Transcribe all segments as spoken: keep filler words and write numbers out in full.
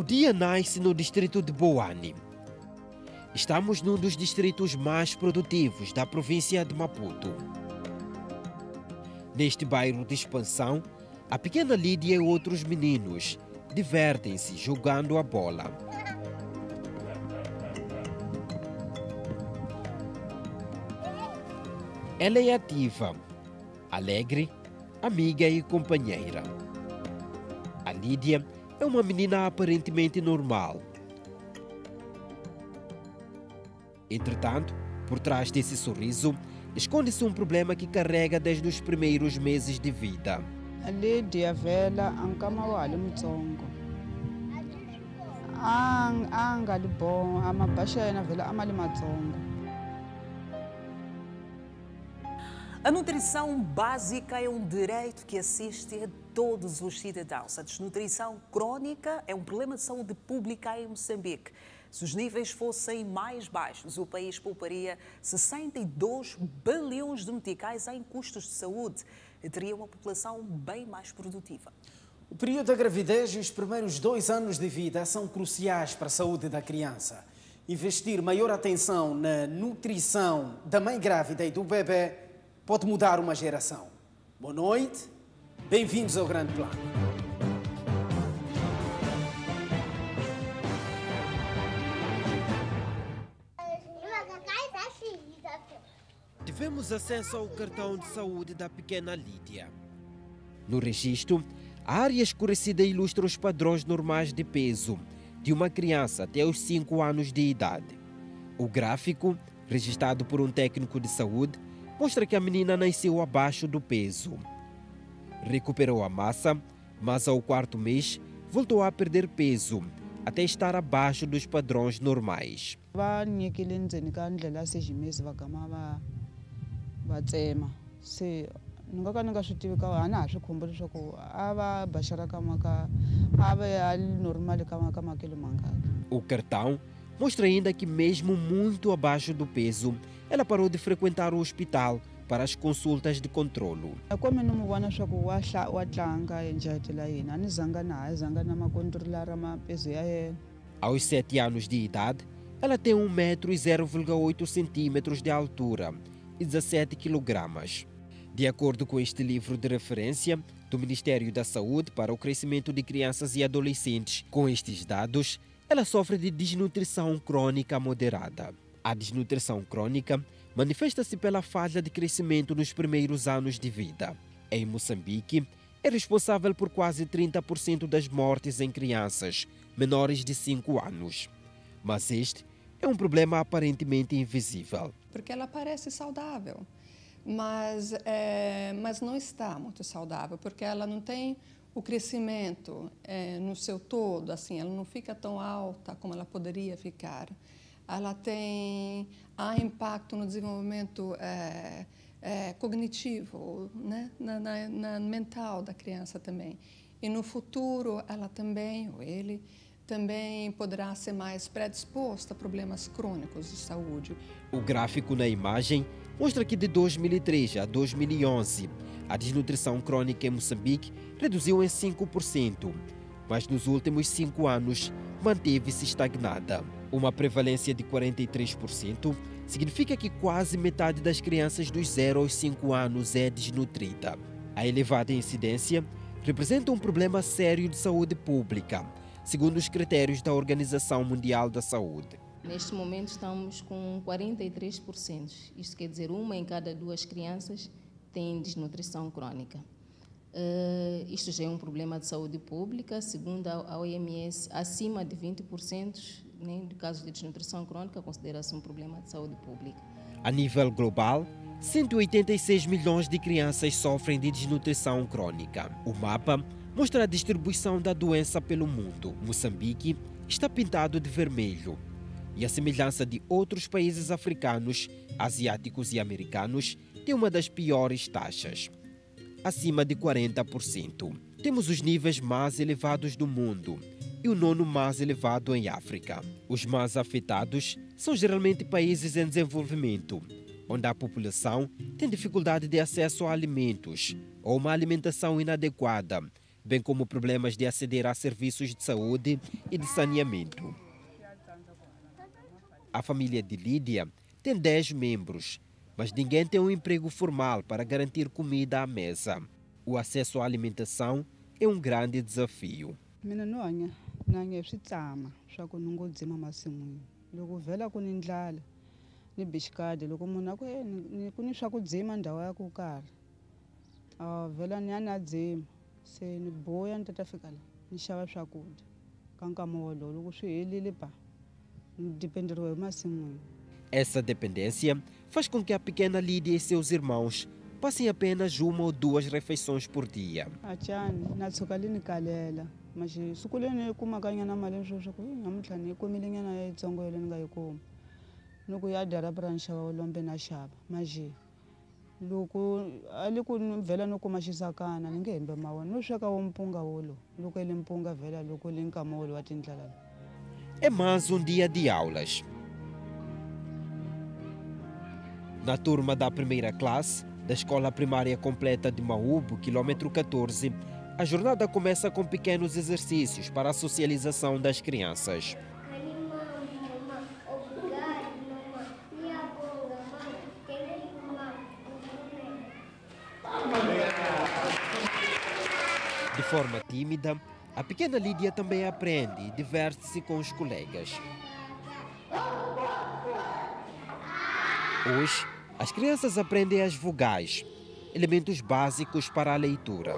O dia nasce no distrito de Boane. Estamos num dos distritos mais produtivos da província de Maputo. Neste bairro de expansão, a pequena Lídia e outros meninos divertem-se jogando a bola. Ela é ativa, alegre, amiga e companheira. A Lídia é uma menina aparentemente normal. Entretanto, por trás desse sorriso, esconde-se um problema que carrega desde os primeiros meses de vida. A Lídia vela ankamawali mutsongo. Ang angali bom amabasha yana vela amali matsongo. A nutrição básica é um direito que assiste a todos os cidadãos. A desnutrição crónica é um problema de saúde pública em Moçambique. Se os níveis fossem mais baixos, o país pouparia sessenta e dois bilhões de meticais em custos de saúde e teria uma população bem mais produtiva. O período da gravidez e os primeiros dois anos de vida são cruciais para a saúde da criança. Investir maior atenção na nutrição da mãe grávida e do bebê pode mudar uma geração. Boa noite, bem-vindos ao Grande Plano. Tivemos acesso ao cartão de saúde da pequena Lídia. No registro, a área escurecida ilustra os padrões normais de peso de uma criança até os cinco anos de idade. O gráfico, registrado por um técnico de saúde, mostra que a menina nasceu abaixo do peso. Recuperou a massa, mas ao quarto mês voltou a perder peso, até estar abaixo dos padrões normais. O cartão mostra ainda que mesmo muito abaixo do peso, ela parou de frequentar o hospital para as consultas de controlo. Aos sete anos de idade, ela tem um metro e zero vírgula oito centímetros de altura e dezassete quilos. De acordo com este livro de referência do Ministério da Saúde para o Crescimento de Crianças e Adolescentes, com estes dados, ela sofre de desnutrição crônica moderada. A desnutrição crônica manifesta-se pela falha de crescimento nos primeiros anos de vida. Em Moçambique, é responsável por quase trinta por cento das mortes em crianças menores de cinco anos. Mas este é um problema aparentemente invisível. Porque ela parece saudável, mas, é, mas não está muito saudável, porque ela não tem o crescimento é, no seu todo, assim, ela não fica tão alta como ela poderia ficar. Ela tem há impacto no desenvolvimento é, é, cognitivo, né? na, na, na mental da criança também. E no futuro ela também, ou ele, também poderá ser mais predisposta a problemas crônicos de saúde. O gráfico na imagem mostra que de dois mil e três a dois mil e onze, a desnutrição crônica em Moçambique reduziu em cinco por cento, mas nos últimos cinco anos manteve-se estagnada. Uma prevalência de quarenta e três por cento significa que quase metade das crianças dos zero aos cinco anos é desnutrida. A elevada incidência representa um problema sério de saúde pública, segundo os critérios da Organização Mundial da Saúde. Neste momento estamos com quarenta e três por cento. Isto quer dizer, uma em cada duas crianças tem desnutrição crônica. Uh, isto já é um problema de saúde pública, segundo a O M S, acima de vinte por cento. Nem do caso de desnutrição crônica, considera-se um problema de saúde pública. A nível global, cento e oitenta e seis milhões de crianças sofrem de desnutrição crônica. O mapa mostra a distribuição da doença pelo mundo. Moçambique está pintado de vermelho. E a semelhança de outros países africanos, asiáticos e americanos, tem uma das piores taxas, acima de quarenta por cento. Temos os níveis mais elevados do mundo e o nono mais elevado em África. Os mais afetados são geralmente países em desenvolvimento, onde a população tem dificuldade de acesso a alimentos ou uma alimentação inadequada, bem como problemas de aceder a serviços de saúde e de saneamento. A família de Lídia tem dez membros, mas ninguém tem um emprego formal para garantir comida à mesa. O acesso à alimentação é um grande desafio. Essa dependência faz com que a pequena Lídia e seus irmãos passem apenas uma ou duas refeições por dia. É mais um dia de aulas. Na turma da primeira classe da Escola Primária Completa de Maúbo, quilômetro quatorze, a jornada começa com pequenos exercícios para a socialização das crianças. De forma tímida, a pequena Lídia também aprende e diverte-se com os colegas. Hoje, as crianças aprendem as vogais, elementos básicos para a leitura.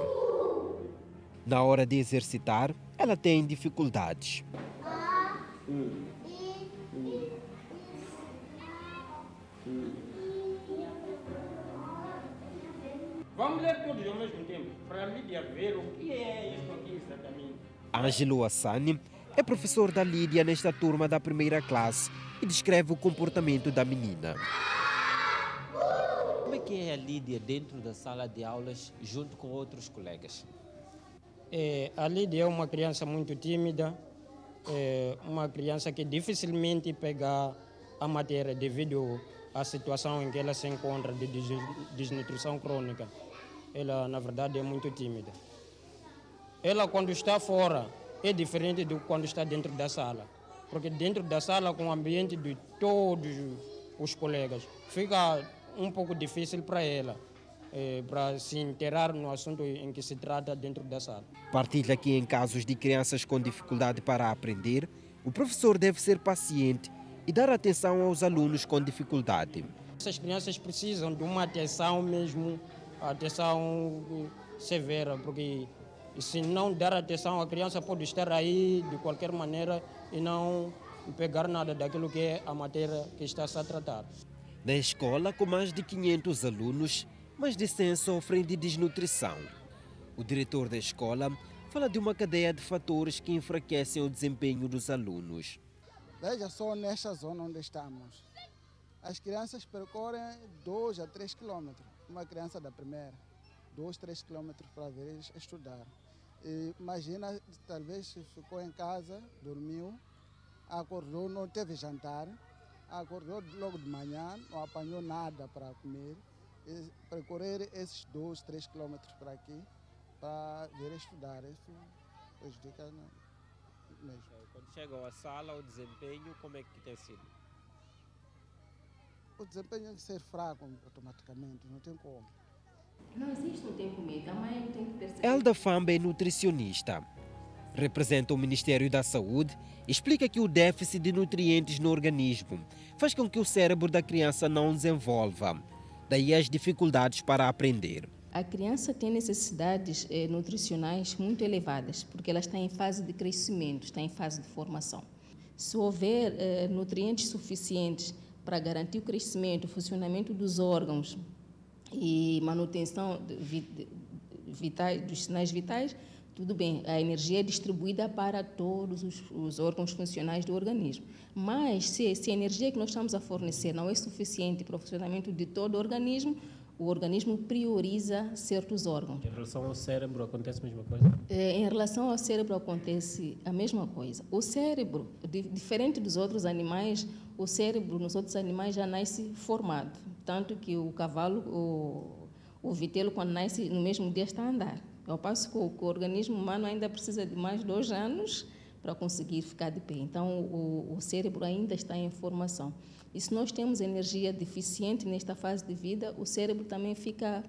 Na hora de exercitar, ela tem dificuldades. Vamos ler todos ao mesmo tempo, para a Lídia ver o que é isso aqui exatamente. Angelo Assani é professor da Lídia nesta turma da primeira classe e descreve o comportamento da menina. Como é que é a Lídia dentro da sala de aulas junto com outros colegas? É, a Lídia é uma criança muito tímida, é uma criança que dificilmente pega a matéria devido a situação em que ela se encontra de desnutrição crônica. Ela, na verdade, é muito tímida. Ela, quando está fora, é diferente do quando está dentro da sala. Porque dentro da sala, com o ambiente de todos os colegas, fica um pouco difícil para ela, é, para se inteirar no assunto em que se trata dentro da sala. Partilha que em casos de crianças com dificuldade para aprender, o professor deve ser paciente e dar atenção aos alunos com dificuldade. Essas crianças precisam de uma atenção mesmo, atenção severa, porque se não dar atenção, a criança pode estar aí de qualquer maneira e não pegar nada daquilo que é a matéria que está a tratar. Na escola, com mais de quinhentos alunos, mais de cem sofrem de desnutrição. O diretor da escola fala de uma cadeia de fatores que enfraquecem o desempenho dos alunos. Veja só nesta zona onde estamos. As crianças percorrem dois a três quilômetros. Uma criança da primeira, dois, três quilômetros para vir estudar. E imagina, talvez ficou em casa, dormiu, acordou, não teve jantar, acordou logo de manhã, não apanhou nada para comer. E percorrer esses dois, três quilômetros para aqui, para vir estudar, isso prejudica mesmo. Quando chegam à sala, o desempenho, como é que tem sido? O desempenho tem que ser fraco automaticamente, não tem como. Não existe um tempo meio, a mãe tem que perceber. Elda Famba é nutricionista. Representa o Ministério da Saúde e explica que o déficit de nutrientes no organismo faz com que o cérebro da criança não desenvolva. Daí as dificuldades para aprender. A criança tem necessidades eh, nutricionais muito elevadas, porque ela está em fase de crescimento, está em fase de formação. Se houver eh, nutrientes suficientes para garantir o crescimento, o funcionamento dos órgãos e manutenção de, de, vitais, dos sinais vitais, tudo bem, a energia é distribuída para todos os, os órgãos funcionais do organismo. Mas se, se a energia que nós estamos a fornecer não é suficiente para o funcionamento de todo o organismo, o organismo prioriza certos órgãos. Em relação ao cérebro, acontece a mesma coisa? É, em relação ao cérebro, acontece a mesma coisa. O cérebro, diferente dos outros animais, o cérebro nos outros animais já nasce formado. Tanto que o cavalo, o, o vitelo, quando nasce, no mesmo dia está a andar. Ao passo que o, o organismo humano ainda precisa de mais dois anos para conseguir ficar de pé. Então, o, o cérebro ainda está em formação. E se nós temos energia deficiente nesta fase de vida, o cérebro também fica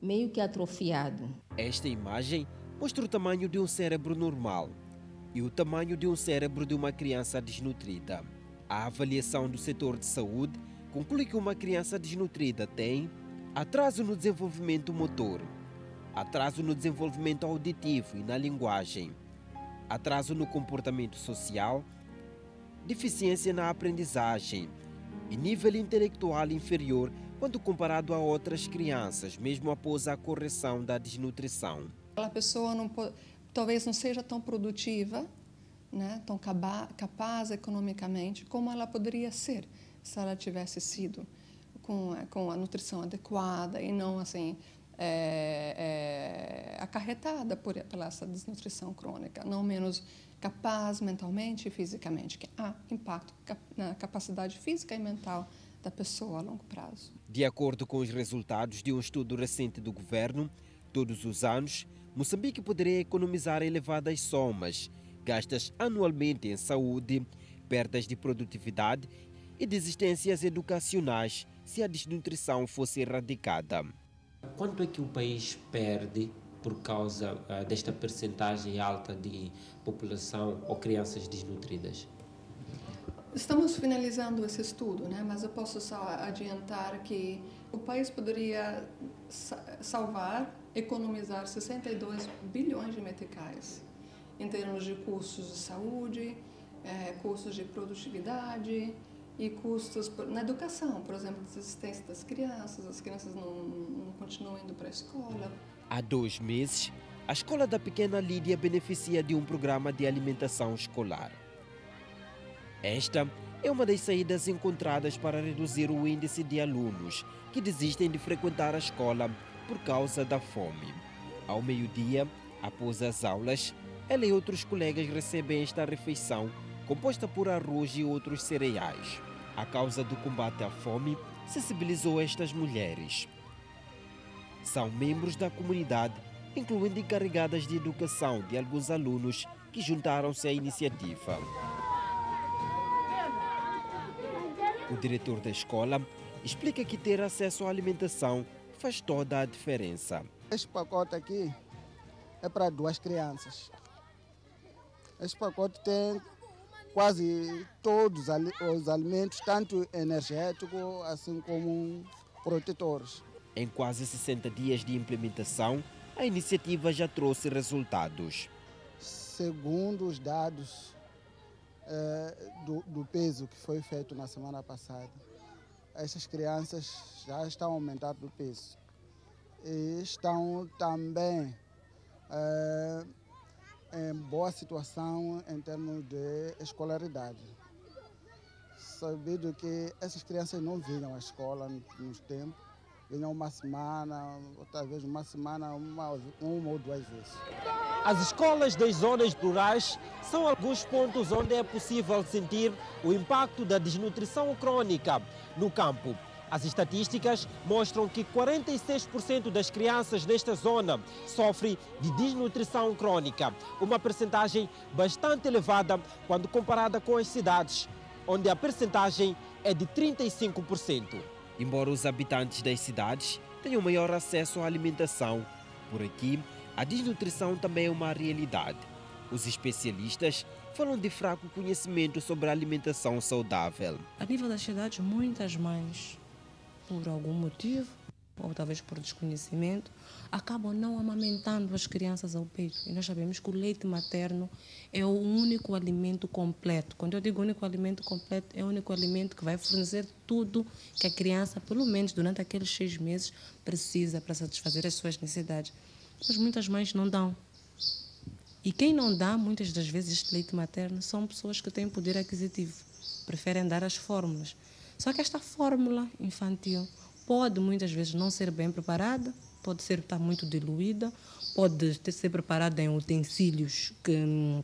meio que atrofiado. Esta imagem mostra o tamanho de um cérebro normal e o tamanho de um cérebro de uma criança desnutrida. A avaliação do setor de saúde conclui que uma criança desnutrida tem atraso no desenvolvimento motor, atraso no desenvolvimento auditivo e na linguagem, atraso no comportamento social, deficiência na aprendizagem e nível intelectual inferior quando comparado a outras crianças, mesmo após a correção da desnutrição. Aquela pessoa não pode, talvez não seja tão produtiva, né, tão capaz economicamente como ela poderia ser se ela tivesse sido com, com a nutrição adequada e não assim... É, é, acarretada por, pela essa desnutrição crônica, não menos capaz mentalmente e fisicamente, que há impacto cap, na capacidade física e mental da pessoa a longo prazo. De acordo com os resultados de um estudo recente do governo, todos os anos, Moçambique poderia economizar elevadas somas, gastas anualmente em saúde, perdas de produtividade e desistências educacionais se a desnutrição fosse erradicada. Quanto é que o país perde por causa desta percentagem alta de população ou crianças desnutridas? Estamos finalizando esse estudo, né? Mas eu posso só adiantar que o país poderia salvar, economizar sessenta e dois bilhões de meticais em termos de custos de saúde, custos de produtividade, e custos na educação, por exemplo, desistência das crianças, as crianças não, não continuam indo para a escola. Há dois meses, a escola da pequena Lídia beneficia de um programa de alimentação escolar. Esta é uma das saídas encontradas para reduzir o índice de alunos que desistem de frequentar a escola por causa da fome. Ao meio-dia, após as aulas, ela e outros colegas recebem esta refeição, composta por arroz e outros cereais. A causa do combate à fome sensibilizou estas mulheres. São membros da comunidade, incluindo encarregadas de educação de alguns alunos que juntaram-se à iniciativa. O diretor da escola explica que ter acesso à alimentação faz toda a diferença. Este pacote aqui é para duas crianças. Este pacote tem quase todos os alimentos, tanto energéticos assim como protetores. Em quase sessenta dias de implementação, a iniciativa já trouxe resultados. Segundo os dados eh, do, do peso que foi feito na semana passada, essas crianças já estão aumentando o peso e estão também eh, em boa situação em termos de escolaridade. Sabido que essas crianças não vinham à escola nos tempos, vinham uma semana, talvez uma semana, uma, uma ou duas vezes. As escolas das zonas rurais são alguns pontos onde é possível sentir o impacto da desnutrição crônica no campo. As estatísticas mostram que quarenta e seis por cento das crianças nesta zona sofrem de desnutrição crônica, uma percentagem bastante elevada quando comparada com as cidades, onde a percentagem é de trinta e cinco por cento. Embora os habitantes das cidades tenham maior acesso à alimentação, por aqui a desnutrição também é uma realidade. Os especialistas falam de fraco conhecimento sobre a alimentação saudável. A nível das cidades, muitas mães, por algum motivo, ou talvez por desconhecimento, acabam não amamentando as crianças ao peito. E nós sabemos que o leite materno é o único alimento completo. Quando eu digo único alimento completo, é o único alimento que vai fornecer tudo que a criança, pelo menos durante aqueles seis meses, precisa para satisfazer as suas necessidades. Mas muitas mães não dão. E quem não dá, muitas das vezes, este leite materno são pessoas que têm poder aquisitivo, preferem dar as fórmulas. Só que esta fórmula infantil pode muitas vezes não ser bem preparada, pode ser, estar muito diluída, pode ter, ser preparada em utensílios que,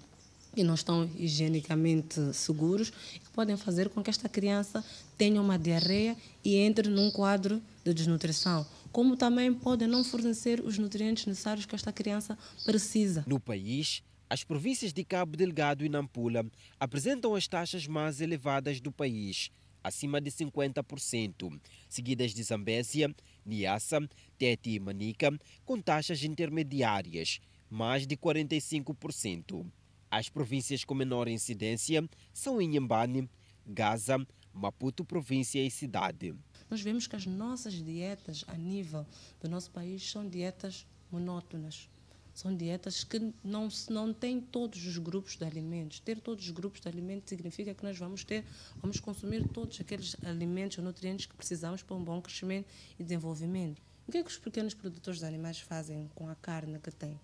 que não estão higienicamente seguros, que podem fazer com que esta criança tenha uma diarreia e entre num quadro de desnutrição. como também podem não fornecer os nutrientes necessários que esta criança precisa. No país, as províncias de Cabo Delgado e Nampula apresentam as taxas mais elevadas do país, acima de cinquenta por cento, seguidas de Zambésia, Niassa, Tete e Manica, com taxas intermediárias, mais de quarenta e cinco por cento. As províncias com menor incidência são Inhambane, Gaza, Maputo, província e cidade. Nós vemos que as nossas dietas a nível do nosso país são dietas monótonas. São dietas que não, não têm todos os grupos de alimentos. Ter todos os grupos de alimentos significa que nós vamos ter, vamos consumir todos aqueles alimentos ou nutrientes que precisamos para um bom crescimento e desenvolvimento. O que é que os pequenos produtores de animais fazem com a carne que têm?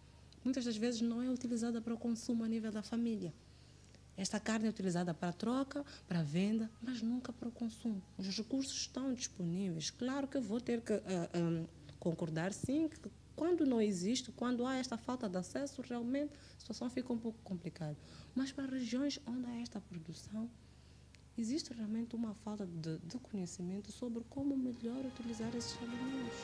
Muitas das vezes não é utilizada para o consumo a nível da família. Esta carne é utilizada para troca, para venda, mas nunca para o consumo. Os recursos estão disponíveis. Claro que eu vou ter que uh, um, concordar, sim, que quando não existe, quando há esta falta de acesso, realmente a situação fica um pouco complicada. Mas para regiões onde há esta produção, existe realmente uma falta de, de conhecimento sobre como melhor utilizar esses alimentos.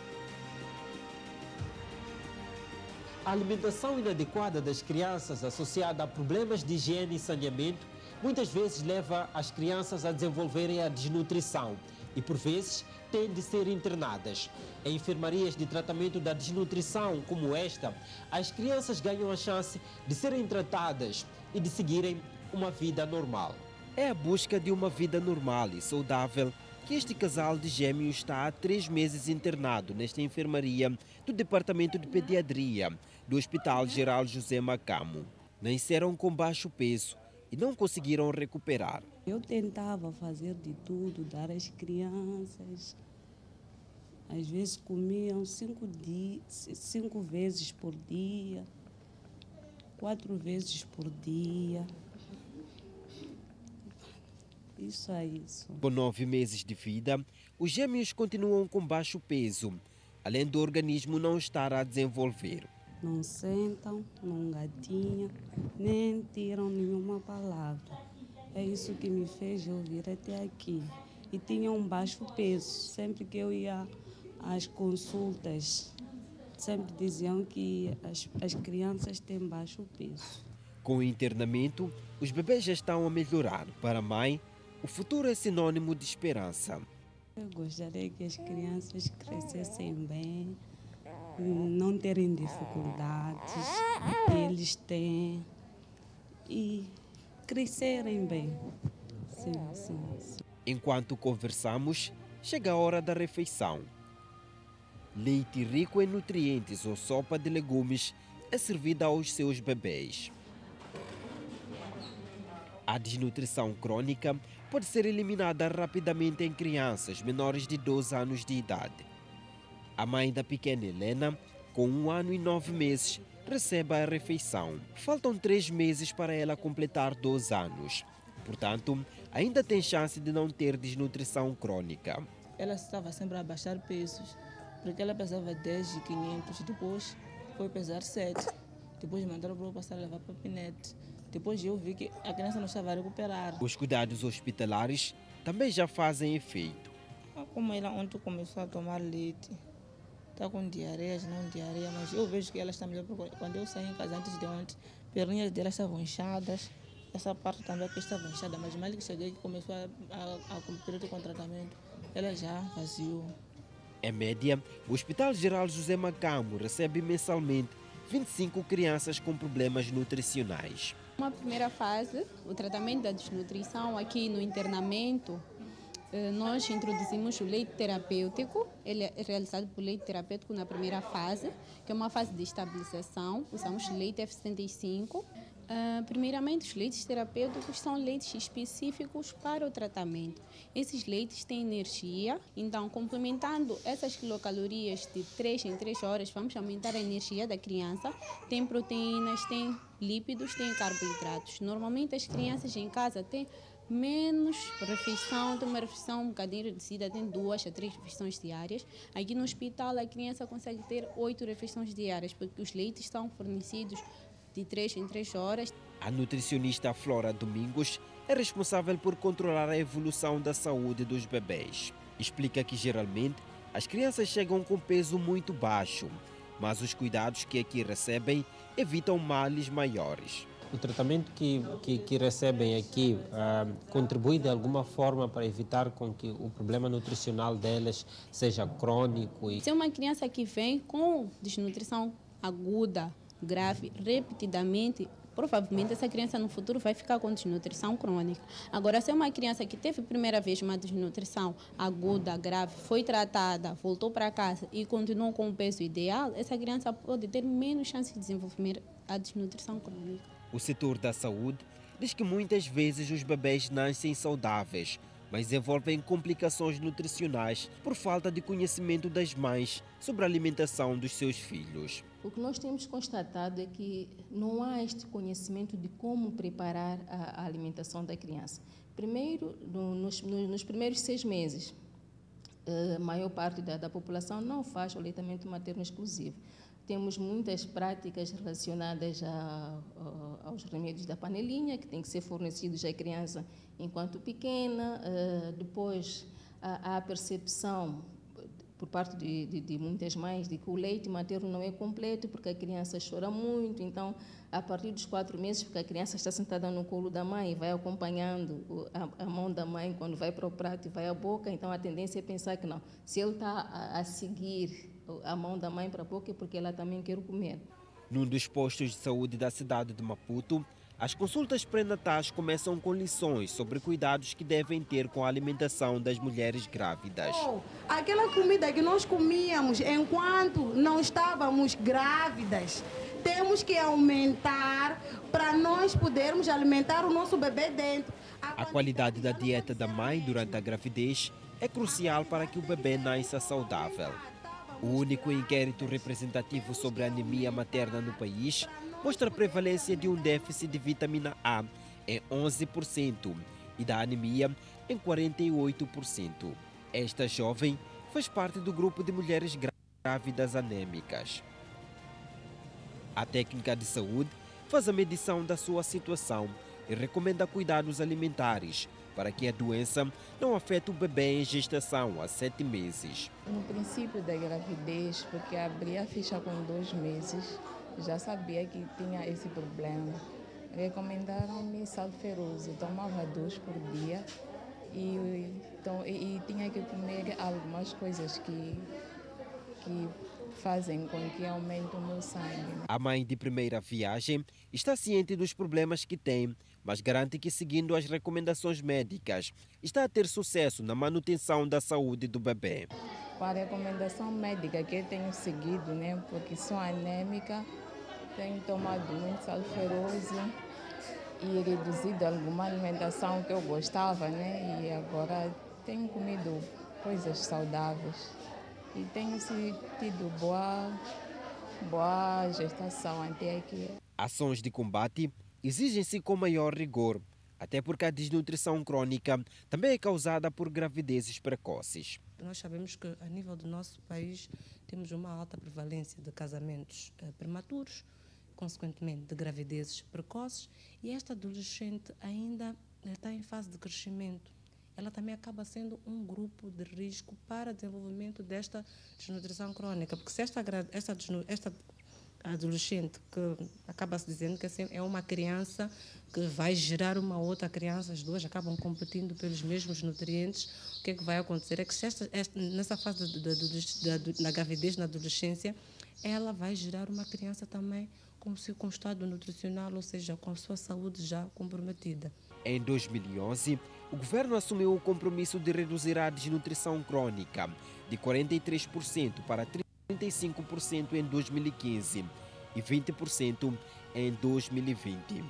A alimentação inadequada das crianças, associada a problemas de higiene e saneamento, muitas vezes leva as crianças a desenvolverem a desnutrição e, por vezes, têm de ser internadas. Em enfermarias de tratamento da desnutrição como esta, as crianças ganham a chance de serem tratadas e de seguirem uma vida normal. É a busca de uma vida normal e saudável que este casal de gêmeos está há três meses internado nesta enfermaria do Departamento de Pediatria do Hospital Geral José Macamo. Nasceram com baixo peso e não conseguiram recuperar. Eu tentava fazer de tudo, dar às crianças. Às vezes comiam cinco, dias, cinco vezes por dia, quatro vezes por dia. Isso é isso. Com nove meses de vida, os gêmeos continuam com baixo peso, além do organismo não estar a desenvolver. Não sentam, não gatinham, nem tiram nenhuma palavra. É isso que me fez eu vir até aqui. E tinha um baixo peso. Sempre que eu ia às consultas, sempre diziam que as, as crianças têm baixo peso. Com o internamento, os bebês já estão a melhorar. Para a mãe, o futuro é sinônimo de esperança. Eu gostaria que as crianças crescessem bem, não terem dificuldades, eles têm, e crescerem bem. Sim, sim, sim. Enquanto conversamos, chega a hora da refeição. Leite rico em nutrientes ou sopa de legumes é servida aos seus bebês. A desnutrição crônica pode ser eliminada rapidamente em crianças menores de doze anos de idade. A mãe da pequena Helena, com um ano e nove meses, recebe a refeição. Faltam três meses para ela completar doze anos. Portanto, ainda tem chance de não ter desnutrição crônica. Ela estava sempre a baixar pesos, porque ela pesava dez e quinhentos, depois foi pesar sete. Depois mandaram para eu passar a levar para o pinete. Depois eu vi que a criança não estava a recuperar. Os cuidados hospitalares também já fazem efeito. Como ela ontem começou a tomar leite, está com diarreias, não diarreia, mas eu vejo que ela está melhor. Quando eu saí em casa antes de ontem, as perninhas dela estavam inchadas, essa parte também aqui estava inchada, mas mal que cheguei que começou a, a, a cumprir o tratamento, ela já vaziou. Em média, o Hospital Geral José Macamo recebe mensalmente vinte e cinco crianças com problemas nutricionais. Uma primeira fase, o tratamento da desnutrição aqui no internamento, nós introduzimos o leite terapêutico. Ele é realizado por leite terapêutico na primeira fase, que é uma fase de estabilização. Usamos leite F setenta e cinco. Primeiramente, os leites terapêuticos são leites específicos para o tratamento. Esses leites têm energia, então complementando essas quilocalorias de três em três horas, vamos aumentar a energia da criança. Tem proteínas, tem lípidos, tem carboidratos. Normalmente as crianças em casa têm menos refeição, tem uma refeição um bocadinho reduzida, tem duas a três refeições diárias. Aqui no hospital a criança consegue ter oito refeições diárias, porque os leites são fornecidos de três em três horas. A nutricionista Flora Domingos é responsável por controlar a evolução da saúde dos bebês. Explica que geralmente as crianças chegam com peso muito baixo, mas os cuidados que aqui recebem evitam males maiores. O tratamento que, que, que recebem aqui uh, contribui de alguma forma para evitar com que o problema nutricional delas seja crônico. E... Se uma criança que vem com desnutrição aguda, grave, repetidamente, provavelmente essa criança no futuro vai ficar com desnutrição crônica. Agora, se é uma criança que teve a primeira vez uma desnutrição aguda, grave, foi tratada, voltou para casa e continuou com o peso ideal, essa criança pode ter menos chance de desenvolver a desnutrição crônica. O setor da saúde diz que muitas vezes os bebês nascem saudáveis, mas envolvem complicações nutricionais por falta de conhecimento das mães sobre a alimentação dos seus filhos. O que nós temos constatado é que não há este conhecimento de como preparar a alimentação da criança. Primeiro, nos, nos primeiros seis meses, a maior parte da, da população não faz o aleitamento materno exclusivo. Temos muitas práticas relacionadas a, a, aos remédios da panelinha, que tem que ser fornecidos à criança enquanto pequena. Uh, depois, há a percepção por parte de, de, de muitas mães de que o leite materno não é completo, porque a criança chora muito. Então, a partir dos quatro meses, porque a criança está sentada no colo da mãe e vai acompanhando a, a mão da mãe quando vai para o prato e vai à boca, então a tendência é pensar que não. Se ele está a, a seguir a mão da mãe para a boca, é porque ela também quer comer. Num dos postos de saúde da cidade de Maputo, as consultas pré-natais começam com lições sobre cuidados que devem ter com a alimentação das mulheres grávidas. Oh, aquela comida que nós comíamos enquanto não estávamos grávidas, temos que aumentar para nós podermos alimentar o nosso bebê dentro. A, a qualidade da dieta da mãe durante a gravidez é crucial para que o bebê nasça saudável. O único inquérito representativo sobre a anemia materna no país mostra a prevalência de um déficit de vitamina A em onze por cento e da anemia em quarenta e oito por cento. Esta jovem faz parte do grupo de mulheres grávidas anêmicas. A técnica de saúde faz a medição da sua situação e recomenda cuidados alimentares para que a doença não afete o bebê em gestação há sete meses. No princípio da gravidez, porque abri a ficha com dois meses, já sabia que tinha esse problema. Recomendaram-me sal ferroso, tomava dois por dia e, então, e, e tinha que comer algumas coisas que, que fazem com que aumente o meu sangue. A mãe de primeira viagem está ciente dos problemas que tem, mas garante que, seguindo as recomendações médicas, está a ter sucesso na manutenção da saúde do bebê. Com a recomendação médica que eu tenho seguido, né, porque sou anêmica, tenho tomado muito sal ferroso e reduzido alguma alimentação que eu gostava, né, e agora tenho comido coisas saudáveis e tenho tido boa, boa gestação até aqui. Ações de combate exigem-se com maior rigor, até porque a desnutrição crônica também é causada por gravidezes precoces. Nós sabemos que, a nível do nosso país, temos uma alta prevalência de casamentos eh, prematuros, consequentemente de gravidezes precoces, e esta adolescente ainda está em fase de crescimento. Ela também acaba sendo um grupo de risco para desenvolvimento desta desnutrição crônica, porque se esta, esta, esta adolescente, que acaba se dizendo que é uma criança que vai gerar uma outra criança, as duas acabam competindo pelos mesmos nutrientes, o que é que vai acontecer? É que esta, esta, nessa fase da, da, da, da gravidez, na adolescência, ela vai gerar uma criança também com o seu estado nutricional, ou seja, com a sua saúde já comprometida. Em dois mil e onze, o governo assumiu o compromisso de reduzir a desnutrição crônica de quarenta e três por cento para trinta e cinco por cento em dois mil e quinze e vinte por cento em dois mil e vinte.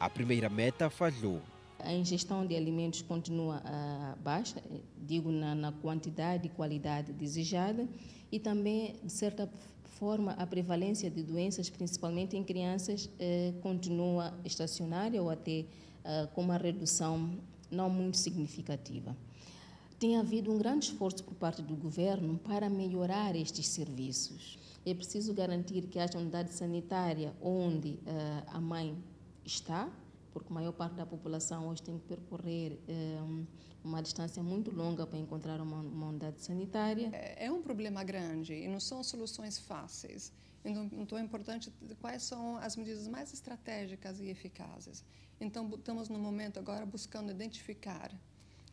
A primeira meta falhou. A ingestão de alimentos continua uh, baixa, digo na, na quantidade e qualidade desejada, e também, de certa forma, a prevalência de doenças, principalmente em crianças, uh, continua estacionária ou até uh, com uma redução não muito significativa. Tem havido um grande esforço por parte do governo para melhorar estes serviços. É preciso garantir que haja unidade sanitária onde uh, a mãe está, porque a maior parte da população hoje tem que percorrer um, uma distância muito longa para encontrar uma, uma unidade sanitária. É um problema grande e não são soluções fáceis. Então é importante quais são as medidas mais estratégicas e eficazes. Então estamos no momento agora buscando identificar,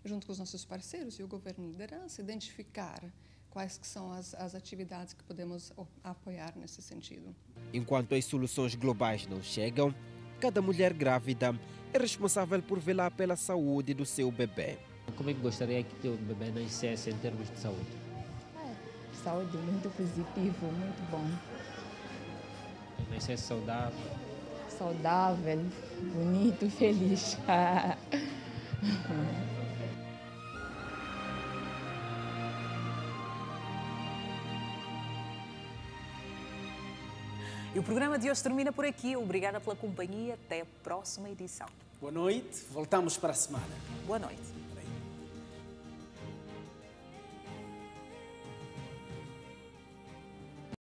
junto com os nossos parceiros e o governo de liderança, identificar quais que são as, as atividades que podemos apoiar nesse sentido. Enquanto as soluções globais não chegam, cada mulher grávida é responsável por velar pela saúde do seu bebê. Como é que gostaria que teu bebê nascesse em termos de saúde? É, saúde muito positivo, muito bom. Nascesse saudável? Saudável, bonito, feliz. E o programa de hoje termina por aqui. Obrigada pela companhia. Até a próxima edição. Boa noite. Voltamos para a semana. Boa noite.